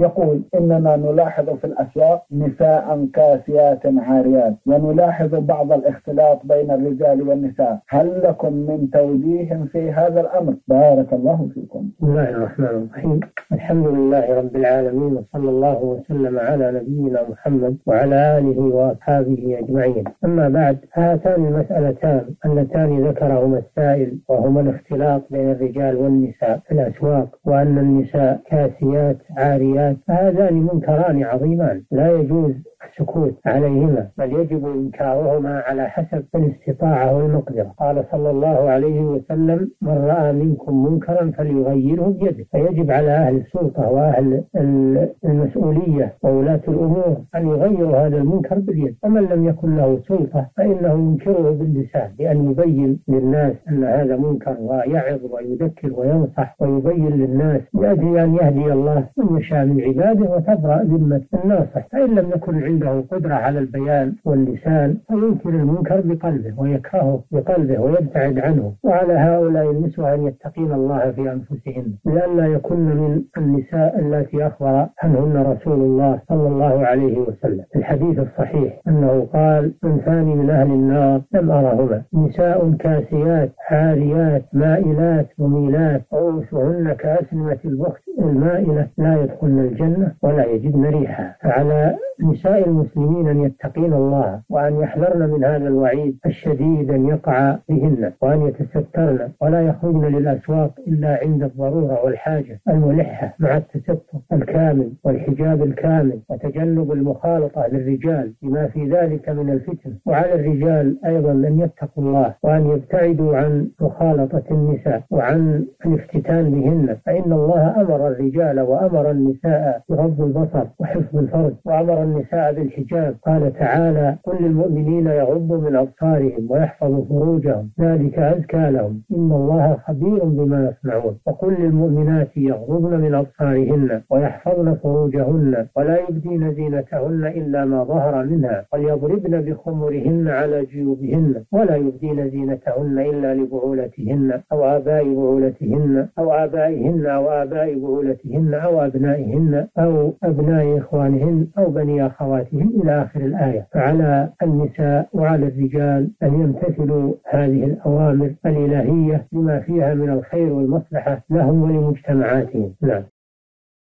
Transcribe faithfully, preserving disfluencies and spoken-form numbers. يقول: إننا نلاحظ في الأسواق نساء كاسيات عاريات، ونلاحظ بعض الاختلاط بين الرجال والنساء، هل لكم من توجيه في هذا الأمر؟ بارك الله فيكم. بسم الله الرحمن الرحيم، الحمد لله رب العالمين، وصلى الله وسلم على نبينا محمد وعلى آله وأصحابه أجمعين. أما بعد، هاتان المسألتان اللتان ذكرهما السائل وهما الاختلاط بين الرجال والنساء في الأسواق، وأن النساء كاسيات عاريات، هذان منكران عظيمان لا يجوز السكوت عليهما، بل يجب إنكارهما على حسب الاستطاعة والمقدرة. قال صلى الله عليه وسلم: من رأى منكم منكرا فليغيره بيده. فيجب على أهل السلطة وأهل المسؤولية وولاة الأمور أن يغيروا هذا المنكر باليد، ومن لم يكن له سلطة فإنه ينكره باللسان، لأن يبين للناس أن هذا منكر، ويعظ ويذكر وينصح ويبين للناس، لأجل أن يهدي الله من يشاء من عباده وتبرأ ذمة الناصح. فإن لم يكن عنده قدرة على البيان واللسان فينكر المنكر بقلبه ويكرهه بقلبه ويبتعد عنه. وعلى هؤلاء النسوة أن يتقين الله في أنفسهن، لئلا يكن من النساء التي أخبر عنهن رسول الله صلى الله عليه وسلم في الحديث الصحيح أنه قال: انسان من أهل النار لم أرهما نساء كاسيات عاريات مائلات وميلات، رؤوسهن كأسنمة البخت المائلة، لا يدخلن الجنة ولا يجدن ريحها. فعلى نساء المسلمين أن يتقين الله، وأن يحذرن من هذا الوعيد الشديد أن يقع بهن، وأن يتسترن ولا يخرجن للأسواق إلا عند الضرورة والحاجة الملحة، مع التستر الكامل والحجاب الكامل، وتجنب المخالطة للرجال بما في ذلك من الفتن. وعلى الرجال أيضا أن يتقوا الله، وأن يبتعدوا عن مخالطة النساء وعن الافتتان بهن، فإن الله أمر الرجال وأمر النساء بغض البصر وحفظ الفرج، وأمر النساء بالحجاب. قال تعالى: كل المؤمنين يغضوا من أبصارهم ويحفظوا فروجهم ذلك أزكى لهم إن الله خبير بما يصنعون. وقل للمؤمنات يغضبن من أبصارهن ويحفظن فروجهن ولا يبدين زينتهن إلا ما ظهر منها وليضربن بخمرهن على جيوبهن ولا يبدين زينتهن إلا لبعولتهن أو آباء بعولتهن أو آبائهن أو آباء بعولتهن أو أبنائهن أو أبناء إخوانهن أو بني أخواتهن إلى آخر الآية. فعلى النساء وعلى الرجال أن يمتثلوا هذه الأوامر الإلهية بما فيها من الخير والمصلحة لهم ولمجتمعاتهم. نعم.